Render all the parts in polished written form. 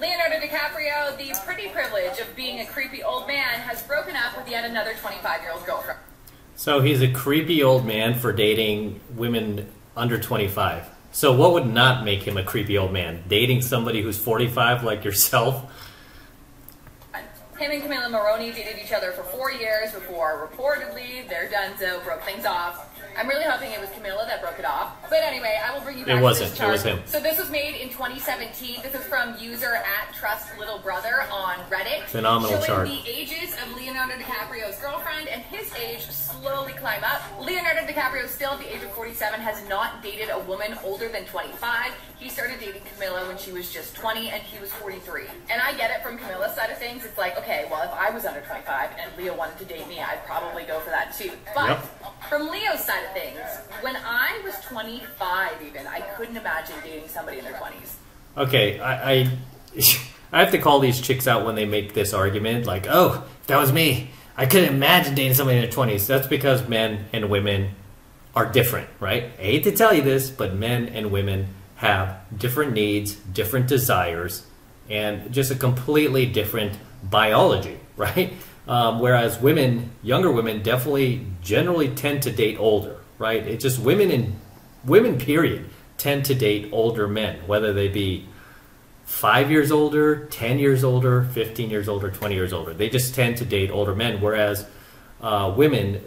Leonardo DiCaprio, the pretty privilege of being a creepy old man, has broken up with yet another 25-year-old girlfriend. So he's a creepy old man for dating women under 25. So what would not make him a creepy old man? Dating somebody who's 45 like yourself? Him and Camilla Moroni dated each other for 4 years before reportedly their Dunzo broke things off. I'm really hoping it was Camilla that broke it off. But anyway, I will bring you back to this chart. It wasn't. It was him. So this was made in 2017. This is from user @TrustLittleBrother on Reddit. Phenomenal chart. Showing the ages of Leonardo DiCaprio's girlfriend and his age slowly climb up. Leonardo DiCaprio, still at the age of 47, has not dated a woman older than 25. He started dating Camilla when she was just 20 and he was 43. And I get it from Camilla's side of things. It's like, okay, well, if I was under 25 and Leo wanted to date me, I'd probably go for that too. But from Leo's side of things, when I was 25 even, I couldn't imagine dating somebody in their 20s. Okay, I have to call these chicks out when they make this argument. Like, oh, that was me. I couldn't imagine dating somebody in their 20s. That's because men and women are different, right? I hate to tell you this, but men and women have different needs, different desires, and just a completely different biology, right? Whereas women, younger women, definitely generally tend to date older, right? It's just women period tend to date older men, whether they be 5 years older, 10 years older, 15 years older, 20 years older. They just tend to date older men, whereas women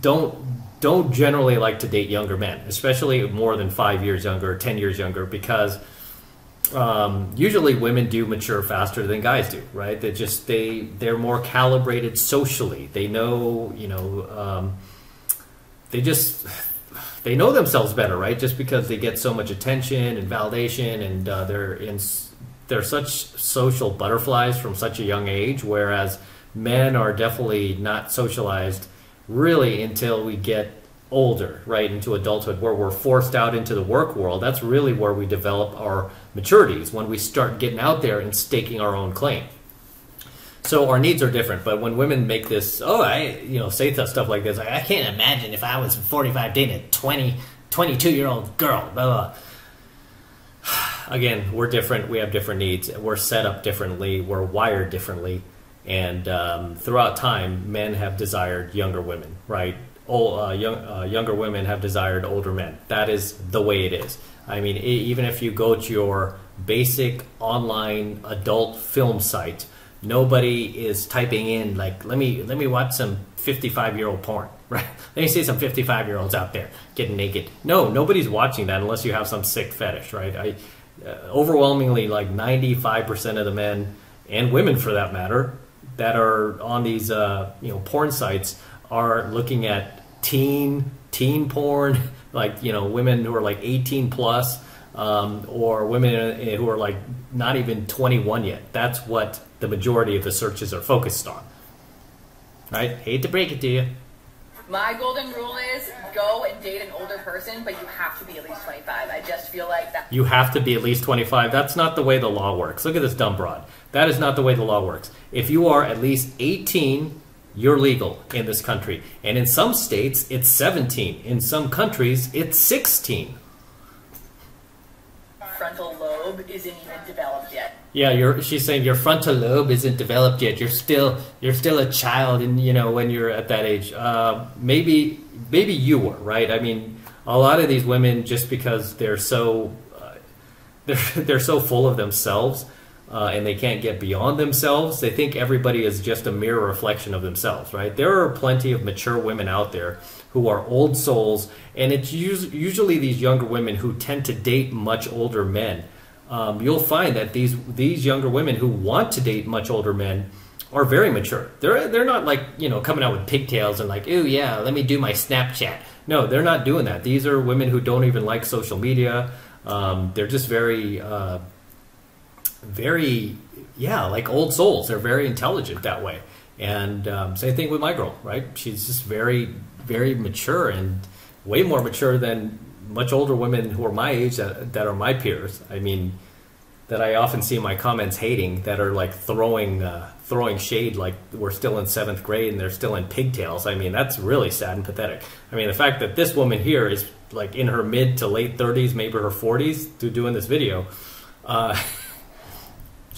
don't generally like to date younger men, especially more than 5 years younger, 10 years younger, because usually women do mature faster than guys do, right? They're more calibrated socially. They know, you know, they know themselves better, right? Just because they get so much attention and validation, and they're such social butterflies from such a young age. Whereas men are definitely not socialized really until we get older, right, into adulthood, where we're forced out into the work world. That's really where we develop our maturities, when we start getting out there and staking our own claim. So our needs are different. But when women make this, oh, say stuff like this, like, I can't imagine if I was 45 dating a 22-year-old girl, blah, blah. Again, we're different. We have different needs. We're set up differently. We're wired differently. And throughout time, men have desired younger women, right? Younger women have desired older men. That is the way it is. I mean, even if you go to your basic online adult film site, nobody is typing in like, let me watch some 55-year-old porn, right? Let me see some 55-year-olds out there getting naked. No, nobody's watching that unless you have some sick fetish, right? Overwhelmingly, like 95% of the men and women, for that matter, that are on these porn sites are looking at teen porn, like, you know, women who are like 18 plus, or women who are like not even 21 yet. That's what the majority of the searches are focused on, right? Hate to break it to you. My golden rule is go and date an older person, but you have to be at least 25. I just feel like that. You have to be at least 25. That's not the way the law works. Look at this dumb broad. That is not the way the law works. If you are at least 18, you're legal in this country. And in some states, it's 17. In some countries, it's 16. Frontal lobe isn't even developed yet. Yeah, she's saying your frontal lobe isn't developed yet. You're still a child, and you know, when you're at that age. Maybe you were, right? I mean, a lot of these women, just because they're so full of themselves, and they can't get beyond themselves, they think everybody is just a mirror reflection of themselves, right? There are plenty of mature women out there who are old souls, and it's usually these younger women who tend to date much older men. You'll find that these younger women who want to date much older men are very mature. They're not like, you know, coming out with pigtails and like, ooh, yeah, let me do my Snapchat. No, they're not doing that. These are women who don't even like social media. They're just very... like old souls. They're very intelligent that way. And same thing with my girl, right? She's just very, very mature, and way more mature than much older women who are my age that are my peers. I mean, that I often see in my comments hating, that are like throwing shade like we're still in 7th grade and they're still in pigtails. I mean, that's really sad and pathetic. I mean, the fact that this woman here is like in her mid to late 30s, maybe her 40s, doing this video,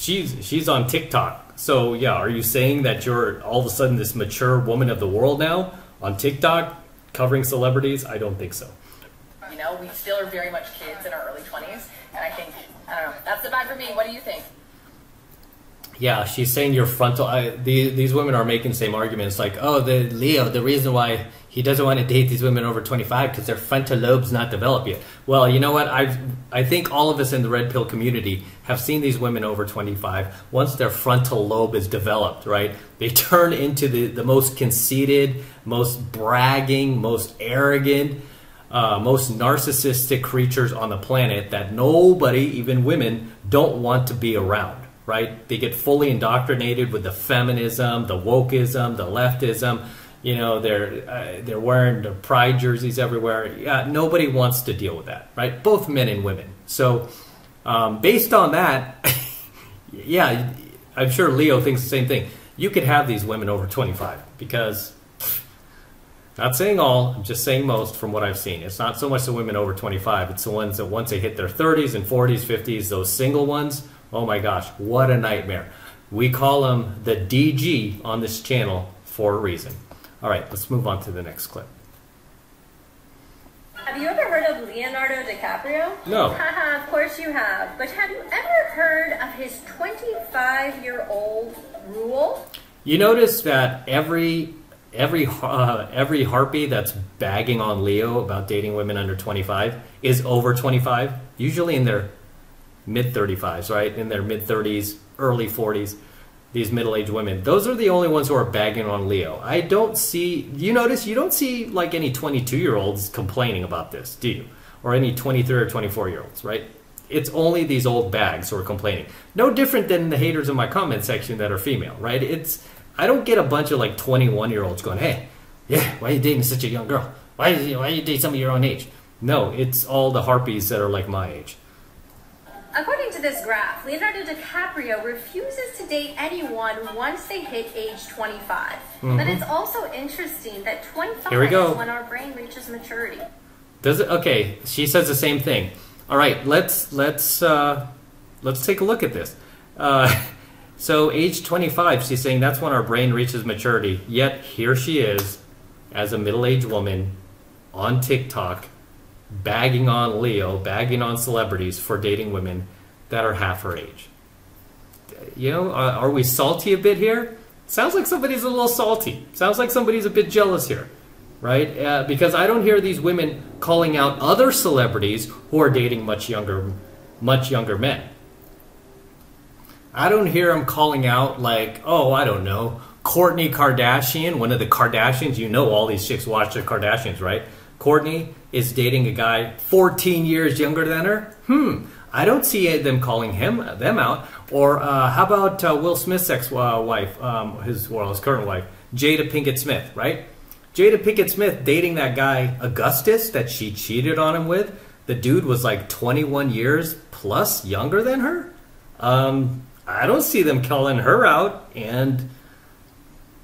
she's on TikTok. So yeah, are you saying that you're all of a sudden this mature woman of the world now on TikTok covering celebrities? I don't think so. You know, we still are very much kids in our early 20s, and I think, I don't know, that's the vibe for me. What do you think? Yeah, she's saying your frontal. These women are making the same arguments, like, oh, the Leo, the reason why he doesn't want to date these women over 25 because their frontal lobe's not developed yet. Well, you know what? I think all of us in the red pill community have seen these women over 25. Once their frontal lobe is developed, right, they turn into the most conceited, most bragging, most arrogant, most narcissistic creatures on the planet that nobody, even women, don't want to be around. Right? They get fully indoctrinated with the feminism, the wokeism, the leftism. You know, they're wearing their pride jerseys everywhere. Yeah, nobody wants to deal with that, right? Both men and women. So based on that, yeah, I'm sure Leo thinks the same thing. You could have these women over 25 because, not saying all, I'm just saying most from what I've seen. It's not so much the women over 25. It's the ones that once they hit their 30s and 40s, 50s, those single ones. Oh my gosh, what a nightmare. We call them the DG on this channel for a reason. All right, let's move on to the next clip. Have you ever heard of Leonardo DiCaprio? No. Haha, of course you have. But have you ever heard of his 25-year-old rule? You notice that every harpy that's bagging on Leo about dating women under 25 is over 25, usually in their mid-35s, right? In their mid-30s, early 40s, these middle-aged women. Those are the only ones who are bagging on Leo. I don't see, you notice, you don't see like any 22-year-olds complaining about this, do you? Or any 23 or 24-year-olds, right? It's only these old bags who are complaining. No different than the haters in my comment section that are female, right? It's, I don't get a bunch of like 21-year-olds going, hey, yeah, why are you dating such a young girl? Why you date somebody your own age? No, it's all the harpies that are like my age. According to this graph, Leonardo DiCaprio refuses to date anyone once they hit age 25. Mm-hmm. But it's also interesting that 25 is when our brain reaches maturity. Does it? Okay, she says the same thing. All right, let's take a look at this. So age 25, she's saying that's when our brain reaches maturity. Yet here she is, as a middle-aged woman, on TikTok, bagging on Leo, bagging on celebrities for dating women that are half her age. You know, are we salty a bit here? Sounds like somebody's a little salty. Sounds like somebody's a bit jealous here, right? Because I don't hear these women calling out other celebrities who are dating much younger men. I don't hear them calling out like, oh, I don't know, Kourtney Kardashian, one of the Kardashians. You know, all these chicks watch the Kardashians, right? Kourtney is dating a guy 14 years younger than her. I don't see them calling them out. Or how about Will Smith's ex-wife, his current wife, Jada Pinkett Smith, right? Jada Pinkett Smith dating that guy Augustus that she cheated on him with. The dude was like 21 years plus younger than her. I don't see them calling her out. And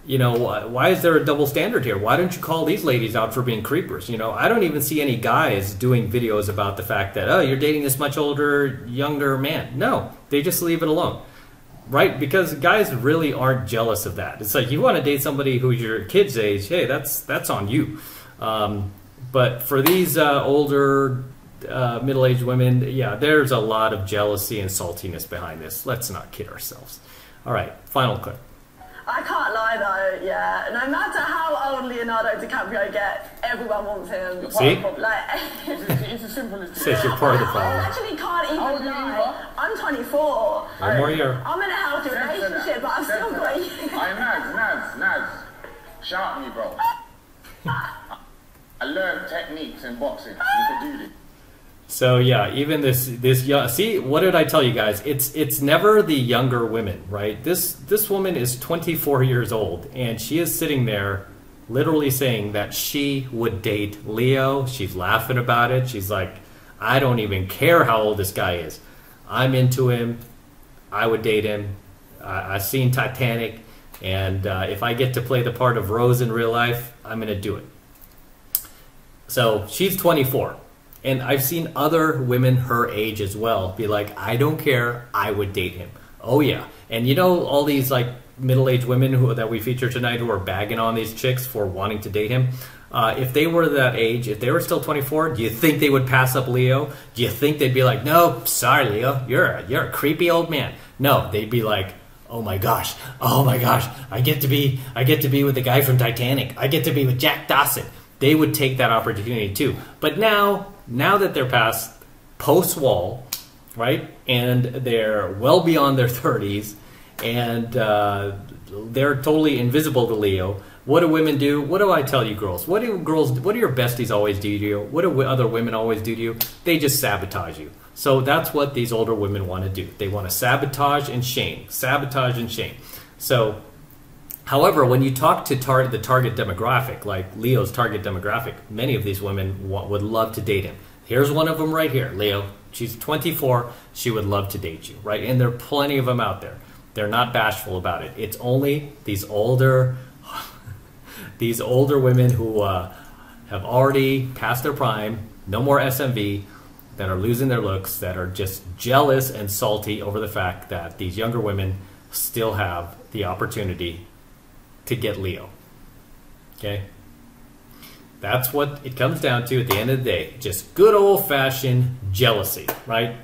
you know, why is there a double standard here? Why don't you call these ladies out for being creepers? You know, I don't even see any guys doing videos about the fact that, oh, you're dating this much older, younger man. No, they just leave it alone, right? Because guys really aren't jealous of that. It's like, you want to date somebody who's your kid's age, hey, that's on you. But for these older, middle-aged women, yeah, there's a lot of jealousy and saltiness behind this. Let's not kid ourselves. All right, final clip. I can't lie though, yeah. No matter how old Leonardo DiCaprio gets, everyone wants him. See? Like, it's as simple as this. You're part of the problem. I actually can't even lie. I'm 24. One more year. I'm in a healthy relationship, but I've still got you. I'm Nads. Shout me, bro. I learned techniques in boxing. You can do this. So yeah, even this young, see, what did I tell you guys? It's never the younger women, right? This woman is 24 years old, and she is sitting there literally saying that she would date Leo. She's laughing about it. She's like, I don't even care how old this guy is. I'm into him. I would date him. I've seen Titanic, and if I get to play the part of Rose in real life, I'm gonna do it. So she's 24. And I've seen other women her age as well be like, I don't care, I would date him. Oh, yeah. And you know all these, like, middle-aged women that we feature tonight who are bagging on these chicks for wanting to date him? If they were that age, if they were still 24, do you think they would pass up Leo? Do you think they'd be like, no, sorry, Leo, you're a creepy old man? No, they'd be like, oh my gosh, I get to be with the guy from Titanic. I get to be with Jack Dawson. They would take that opportunity too. But now that they're past post-wall, right, and they're well beyond their 30s, and they're totally invisible to Leo. What do women do? What do I tell you, girls? What do your besties always do to you? What do other women always do to you? They just sabotage you. So that's what these older women want to do. They want to sabotage and shame. Sabotage and shame. So, however, when you talk to the target demographic, like Leo's target demographic, many of these women would love to date him. Here's one of them right here, Leo. She's 24. She would love to date you, right? And there are plenty of them out there. They're not bashful about it. It's only these older women who have already passed their prime, no more SMV, that are losing their looks, that are just jealous and salty over the fact that these younger women still have the opportunity to get Leo. Okay? That's what it comes down to at the end of the day. Just good old-fashioned jealousy, right?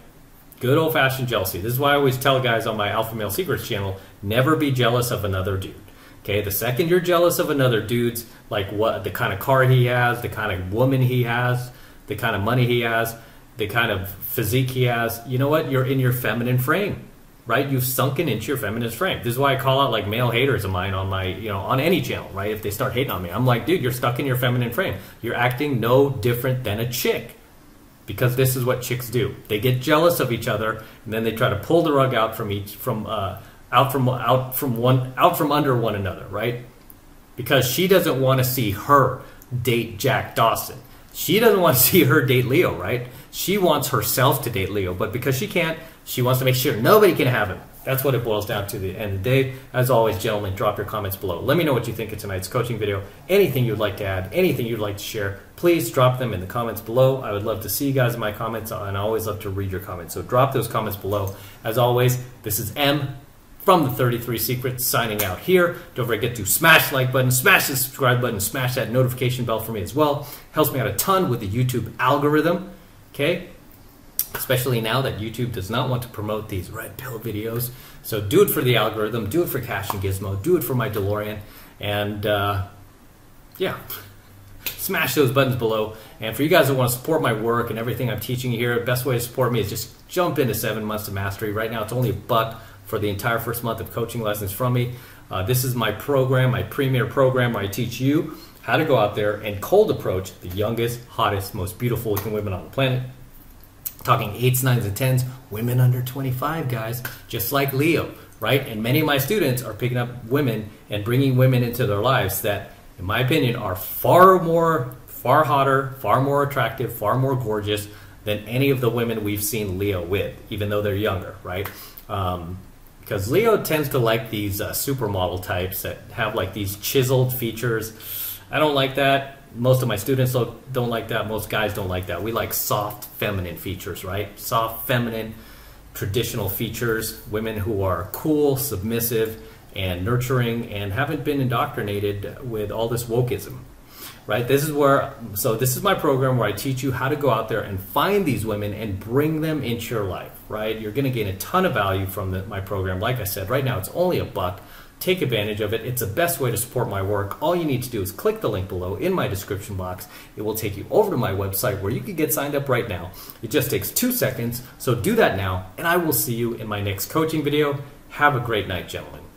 Good old-fashioned jealousy. This is why I always tell guys on my Alpha Male Secrets channel, never be jealous of another dude. Okay, the second you're jealous of another dude's, like what the kind of car he has, the kind of woman he has, the kind of money he has, the kind of physique he has, you know what? You're in your feminine frame, right? You've sunken into your feminist frame. This is why I call out like male haters of mine on my, you know, on any channel, right? If they start hating on me, I'm like, dude, you're stuck in your feminine frame. You're acting no different than a chick. Because this is what chicks do. They get jealous of each other, and then they try to pull the rug out from under one another, right? Because she doesn't want to see her date Jack Dawson. She doesn't want to see her date Leo, right? She wants herself to date Leo, but because she can't, she wants to make sure nobody can have him. That's what it boils down to at the end of the day. As always, gentlemen, drop your comments below. Let me know what you think of tonight's coaching video. Anything you'd like to add, anything you'd like to share, please drop them in the comments below. I would love to see you guys in my comments, and I always love to read your comments. So drop those comments below. As always, this is M from the 33 Secrets signing out here. Don't forget to smash the like button, smash the subscribe button, smash that notification bell for me as well. Helps me out a ton with the YouTube algorithm, okay? Especially now that YouTube does not want to promote these red pill videos. So do it for the algorithm, do it for Cash and Gizmo, do it for my DeLorean, and yeah, smash those buttons below. And for you guys that want to support my work and everything I'm teaching you here, the best way to support me is just jump into 7 months of mastery. Right now it's only $1 for the entire first month of coaching lessons from me. This is my program, my premier program, where I teach you how to go out there and cold approach the youngest, hottest, most beautiful looking women on the planet. Talking 8s, 9s, and 10s, women under 25, guys, just like Leo, right? And many of my students are picking up women and bringing women into their lives that, in my opinion, are far hotter, far more attractive, far more gorgeous than any of the women we've seen Leo with, even though they're younger, right? Because Leo tends to like these supermodel types that have like these chiseled features. I don't like that. Most of my students don't like that. Most guys don't like that. We like soft, feminine features, right? Soft, feminine, traditional features. Women who are cool, submissive, and nurturing, and haven't been indoctrinated with all this wokeism, right? This is my program where I teach you how to go out there and find these women and bring them into your life, right? You're going to gain a ton of value from my program. Like I said, right now it's only $1. Take advantage of it. It's the best way to support my work. All you need to do is click the link below in my description box. It will take you over to my website where you can get signed up right now. It just takes 2 seconds, so do that now, and I will see you in my next coaching video. Have a great night, gentlemen.